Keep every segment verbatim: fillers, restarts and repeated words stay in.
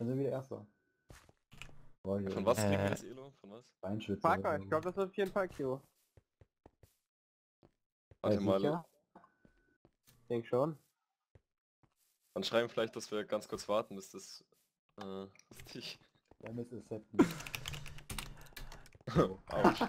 Dann sind wir wieder Erster. Boah, hier von was kriegen äh, wir das Elo? Von was? Beinschütze. Parker, ich glaube das wird auf jeden Fall Kilo. Warte mal, Elo. Ich denke schon. Dann schreiben vielleicht, dass wir ganz kurz warten, bis das... Äh, ich... Ja, das ist halt nicht. Oh, ouch.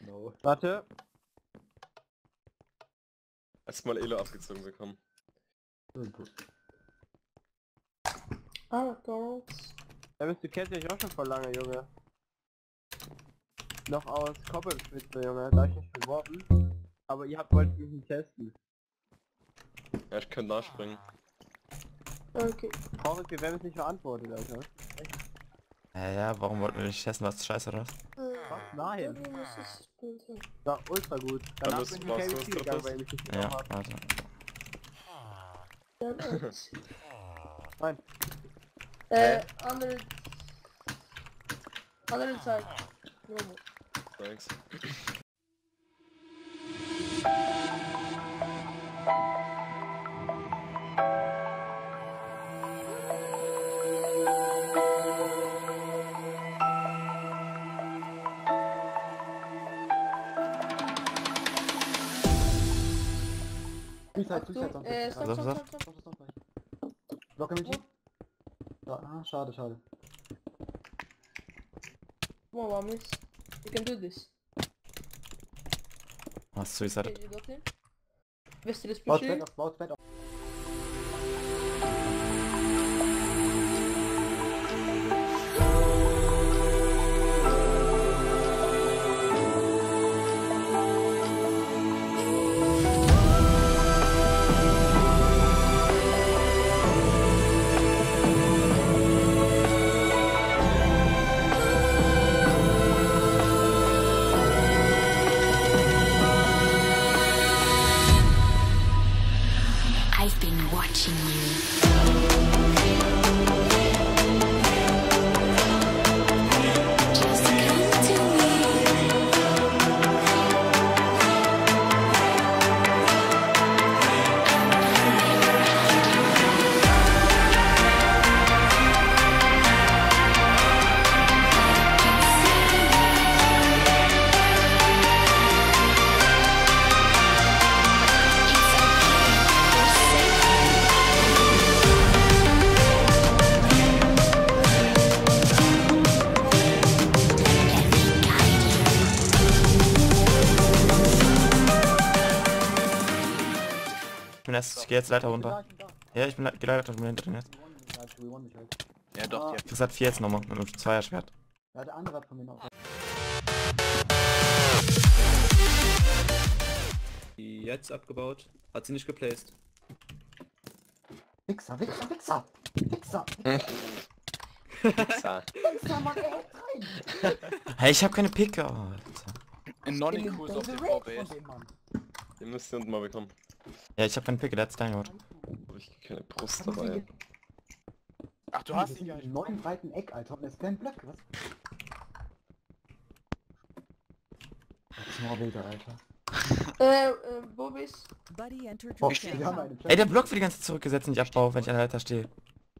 No. Warte. Erstmal Elo abgezogen bekommen. Ah, Gott. Da bist du kennst dich auch schon vor lange, Junge. Noch aus Koppelspitze, Junge. Da hab ich nicht geworfen. Aber ihr habt wollt mich nicht testen. Ja, ich kann nachspringen. Okay. Brauche ich, wir werden es nicht verantworten, Alter. Echt? Ja, ja, warum wollten wir nicht testen? Was scheiße, oder? Was? Nein. War ultra gut. Dann hast du kein Ziel gegangen, weil ich nicht ja, warte. Nein. Äh, andere... Andere Zeit. Thanks. Achtung, Achtung, äh, stopp, stopp, stopp, stopp, stopp, stopp. Locker mit dir? Ah, schade, schade. Come on, Vamis. We can do this. Ah, suicide. Okay, you got him? Wirst du das pushing? Ich geh jetzt leider runter. Ja, ich bin geleitet und bin hinter jetzt. Ja doch, jetzt. Das hat vier jetzt nochmal mit dem Zweierschwert. Ja, der andere hat von mir noch. Jetzt abgebaut. Hat sie nicht geplaced. Wichser, Wichser, Wichser! Wichser! Wichser! Wichser, Mann, er hält rein! Hey, ich hab keine Picke. Ein Non-Incus auf dem V B S. Ihr müsst den unten mal bekommen. Ja, ich hab keinen Pick, der hat's dein Wort. Hab ich keine Brust dabei. Ach, du hast ihn ja in neun breiten Eck, Alter, und das ist kein Block, was? Das ist nur wilder, Alter. Äh, äh, Bobis. Oh, ey, der Block wird die ganze Zeit zurückgesetzt und ich abbau, wenn ich an der Leiter stehe.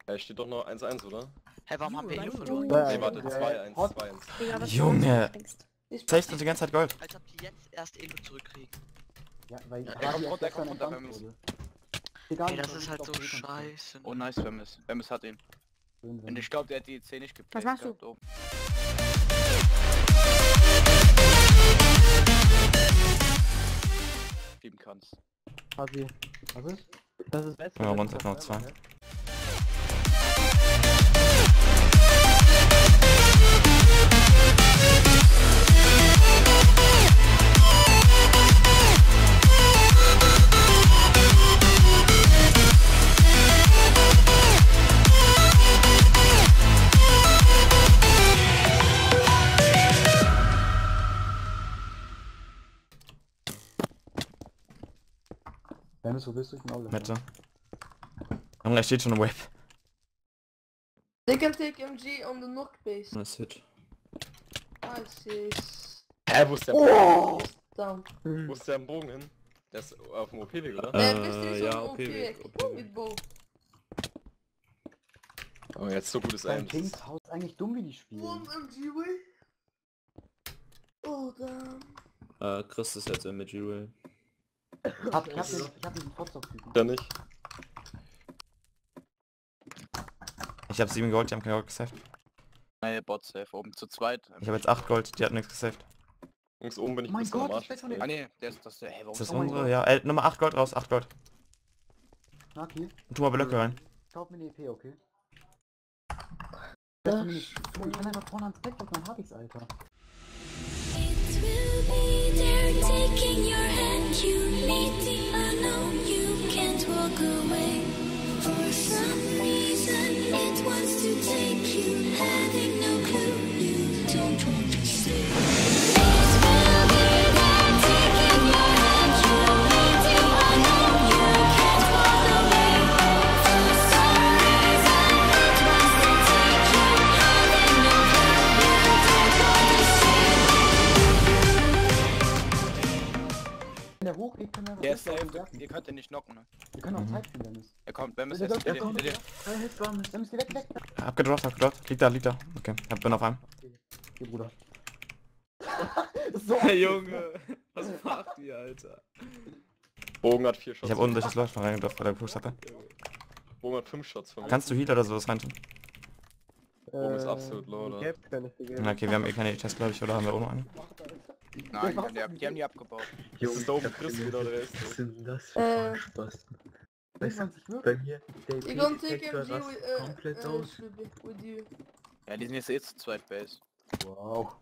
Ja, steht doch nur eins eins, oder? Hä, warum haben wir ihn verloren? Nee, warte, zwei eins, zwei eins. Junge! Zeigst du die ganze Zeit Gold? Als ob die jetzt erst Elo zurückkriegen. Ja, weil ja, er kommt runter, er kommt runter, Vamis. Ey, das ist halt so scheiße. Oh nice, Vamis. Vamis hat ihn. Und ich glaube, der hat die C nicht gepickt. Was machst du? Schieben kannst. Hat sie. Was ist? Das ist besser. Ja, runter noch zwei. Dennis, wo bist du genau? Mitte. Junge, da steht schon ein Web. They can take M G on the knock base. Nice hit. Nice hit. Hä, wo ist der Bogen? Down. Wo ist der Bogen hin? Der ist auf dem O P-Weg, oder? Äh, ja, O P-Weg. Mit Bow. Oh, jetzt so gutes Ein. Dein Ding haut eigentlich dumm, wie die spielen. Oh, damn. Äh, Chris ist jetzt im M G-Way. Ich hab den Potsdam-Typen. Dann nicht. Ich hab sieben Gold, die haben kein Gold gesaved. Nein, Bot-Safe oben, zu zweit. Ich hab jetzt acht Gold, die hat nichts gesaved. Links oben bin ich ein bisschen am Arsch. Ah ne, der ist das der, hey, warum ist das unsere? Ja, ey, nochmal acht Gold raus, acht Gold. Okay. Und tu mal Blöcke rein. Kauft mir die E P, okay? Ich kann einfach vorne ans Deck, dann hab ich's, Alter. Der ist da eben, ihr könnt den nicht knocken, ne? Wir können auch mhm. Zeit spielen, Dennis. Er kommt, Vamis jetzt hinter dir, hinter dir. Vamis, geh weg, weg. Hab gedroppt, hab gedroppt. Liegt da, liegt da. Okay, ich bin auf einem. Okay. Geh, Bruder. So, hey, Junge, was macht ihr, Alter? Bogen hat vier Shots. Ich hab unten durch das Leuchtfall reingedroppt, weil der gepusht hatte. Bogen hat fünf Shots von mir. Kannst du Heal oder sowas rein tun? Bogen ist absolut low, oder? Okay, wir haben eh keine E-Test, glaube ich, oder haben wir auch noch eine? Nein, die haben die, ab die, haben die abgebaut. Hier ist da oben Chris wieder, der ist. Was sind das für äh, Spaß? Bei mir, der P-Sektor rast komplett aus. Ja, die sind jetzt eh zu zweit Base. Wow.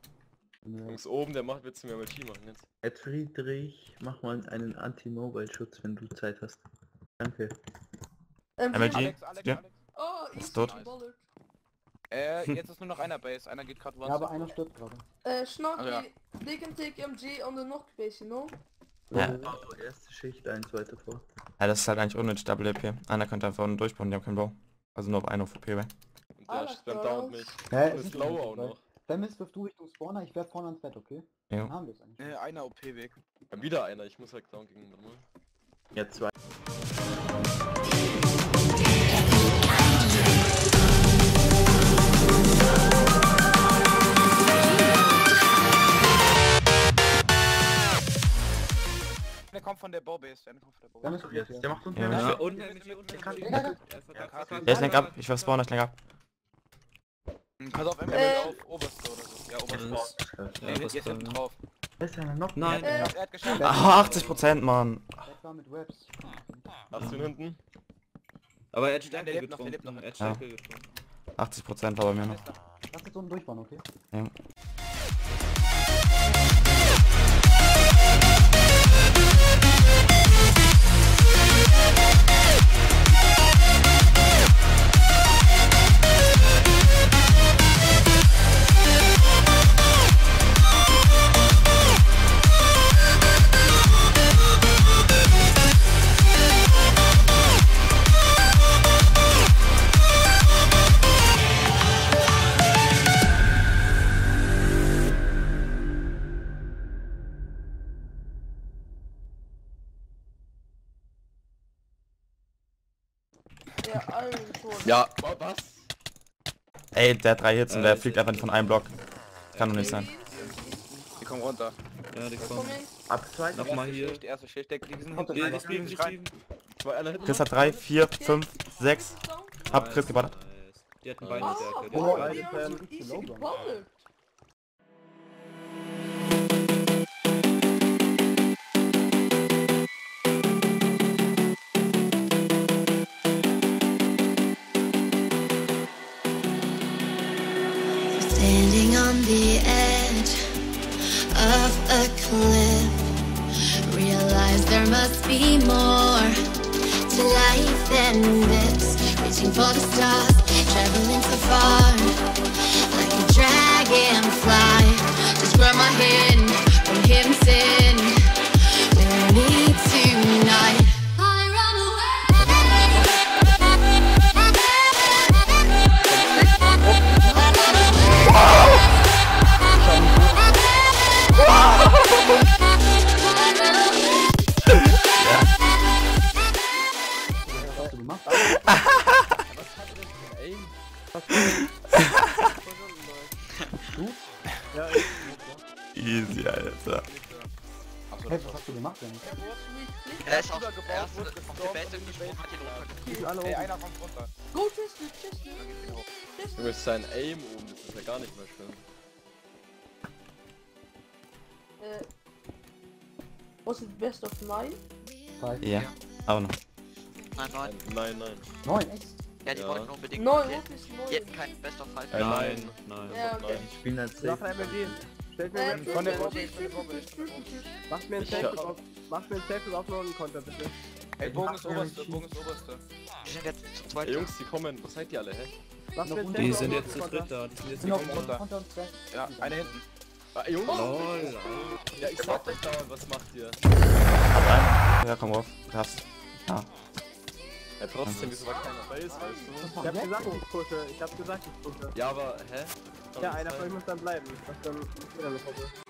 Jungs oben, der macht Witze mehr mit Team machen jetzt. Herr Friedrich, mach mal einen Anti-Mobile-Schutz, wenn du Zeit hast. Danke. M L G? Ja? Oh, ist tot. Äh, jetzt ist nur noch einer Base, einer geht gerade was. Ja, aber einer stirbt gerade. Äh, Schnorki, oh, ja. They can take M G on the North Base, you know? Ja. Oh, erste Schicht, ein, zweite vor. Ja, das ist halt eigentlich unnötig, Double A P. Einer könnte einfach unten durchbauen, die haben keinen Bau. Also nur auf einen auf O P, weil. Und der spammt dauernd mich. Hä? Das ist lower auch noch. Vamis, wirf du Richtung Spawner, ich werf vorne ans Bett, okay? Ja. Dann haben wir es eigentlich. Ne, einer O P weg. Ja, wieder einer, ich muss halt down gegen den Nummer. Ja, zwei. Der kommt von der Baubase, der kommt von der Baubase. Der macht uns ja, ja. Unten. Der ist lenk ab, ich war Spawner, ich lenk ab. Pass auf, M L äh. auf Oberste oder so. Ja, Oberste. Der ist jetzt hinten drauf. Ist ja noch? Nein. Er hat geschafft. Ach, achtzig Prozent, Mann. Das war mit Webs. Hast du ihn hinten? Aber er hat Stärke getrunken. Er hat Stärke getrunken. achtzig Prozent war bei mir noch. Lass uns unten durchbauen, okay? Ja. Ja, ja. Oh, was? Ey, der hat drei Hits und äh, der fliegt einfach nicht von einem Block. Kann doch nicht sein. Die kommen runter. Ja, die kommen. Ab zwei nochmal hier. Die erste Schicht, die sind Chris hat drei, vier, fünf, sechs. Hab Chris geballert. Die hatten beide Stärke. Standing on the edge of a cliff, realize there must be more to life than this. Reaching for the stars, traveling so far, like a dragonfly. Just grab my hand from him, sin. Where I need tonight. Du? Ja, ich. Easy, Alter. Achso, hey, was hast du gemacht denn? Er ist auf der Welt gesprungen, hat ihn runtergekommen. Ey, einer kommt runter. Gut, tschüss, tschüss, tschüss. Du bist sein Aim oben, das ist ja gar nicht mehr schön. Äh. Was ist best of nine? Five. Ja, aber noch. Nein, nein. Nein, nein. Neun, echt? Ja, die ja. wollten unbedingt. Neun, jetzt ist neun. Die hätten kein best of five. Nein, nein. nein. Ja, okay. nein. Ich spiele als sechs. Mach ein M L G. Stellt mir einen von der Bombe. Macht mir einen Safe auf. Macht mir einen Safe auf noch einen Konter, bitte. Ey, Bogen ist oberste, Bogen ist oberste. Die sind jetzt zu zweit. Ey, Jungs, die kommen. Was seid ihr alle, hä? Die sind jetzt zu dritt da. Die sind jetzt noch runter. Ja, einer hinten. Ah, Jungs. Ja, ich sag euch da mal, was macht ihr? Ja, komm rauf. Passt. Ja. Ja, trotzdem, wieso war keiner Face, weißt du? Ich hab gesagt, ich pushe, ich hab gesagt, ich pushe. Ja, aber, hä? Ja, einer von euch muss dann bleiben. Was dann? Ich bin dann noch vorbei.